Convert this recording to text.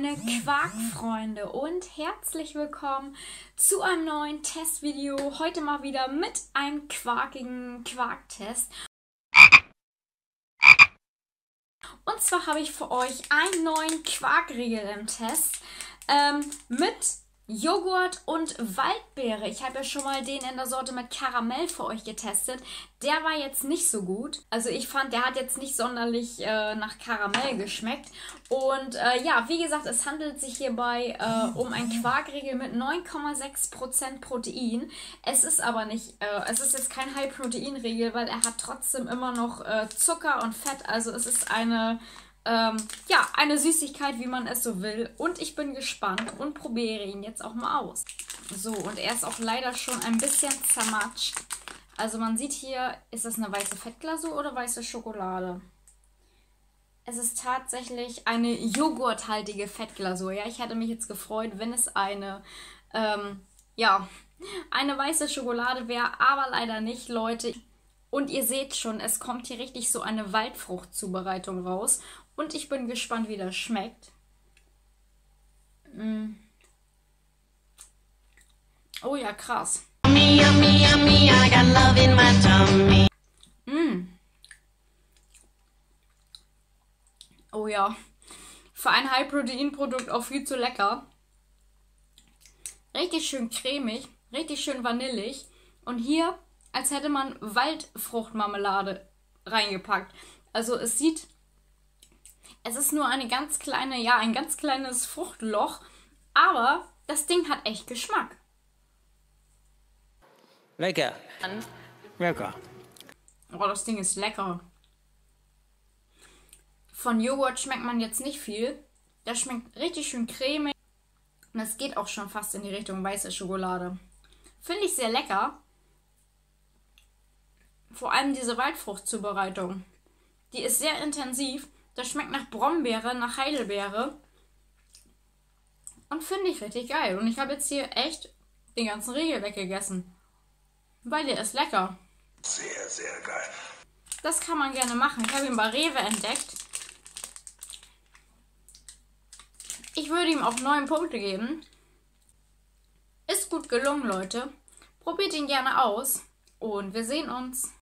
meine Quarkfreunde und herzlich willkommen zu einem neuen Testvideo. Heute mal wieder mit einem quarkigen Quarktest. Und zwar habe ich für euch einen neuen Quarkriegel im Test mit Joghurt und Waldbeere. Ich habe ja schon mal den in der Sorte mit Karamell für euch getestet. Der war jetzt nicht so gut. Also ich fand, der hat jetzt nicht sonderlich nach Karamell geschmeckt. Und ja, wie gesagt, es handelt sich hierbei um einen Quarkriegel mit 9,6% Protein. Es ist aber nicht, es ist jetzt kein High-Protein-Riegel, weil er hat trotzdem immer noch Zucker und Fett. Also es ist eine... ja, eine Süßigkeit, wie man es so will. Und ich bin gespannt und probiere ihn jetzt auch mal aus. So, und er ist auch leider schon ein bisschen zermatscht. Also man sieht hier, ist das eine weiße Fettglasur oder weiße Schokolade? Es ist tatsächlich eine joghurthaltige Fettglasur. Ja, ich hätte mich jetzt gefreut, wenn es eine, ja, eine weiße Schokolade wäre. Aber leider nicht, Leute. Und ihr seht schon, es kommt hier richtig so eine Waldfruchtzubereitung raus. Und ich bin gespannt, wie das schmeckt. Mm. Oh ja, krass. Mm. Oh ja. Für ein High-Protein-Produkt auch viel zu lecker. Richtig schön cremig, richtig schön vanillig. Und hier... als hätte man Waldfruchtmarmelade reingepackt. Also es sieht, es ist nur eine ganz kleine, ja, ein ganz kleines Fruchtloch, aber das Ding hat echt Geschmack. Lecker. Lecker. Oh, das Ding ist lecker. Von Joghurt schmeckt man jetzt nicht viel. Das schmeckt richtig schön cremig. Und es geht auch schon fast in die Richtung weiße Schokolade. Finde ich sehr lecker. Vor allem diese Waldfruchtzubereitung. Die ist sehr intensiv. Das schmeckt nach Brombeere, nach Heidelbeere. Und finde ich richtig geil. Und ich habe jetzt hier echt den ganzen Riegel weggegessen. Weil der ist lecker. Sehr, sehr geil. Das kann man gerne machen. Ich habe ihn bei Rewe entdeckt. Ich würde ihm auch 9 Punkte geben. Ist gut gelungen, Leute. Probiert ihn gerne aus. Und wir sehen uns.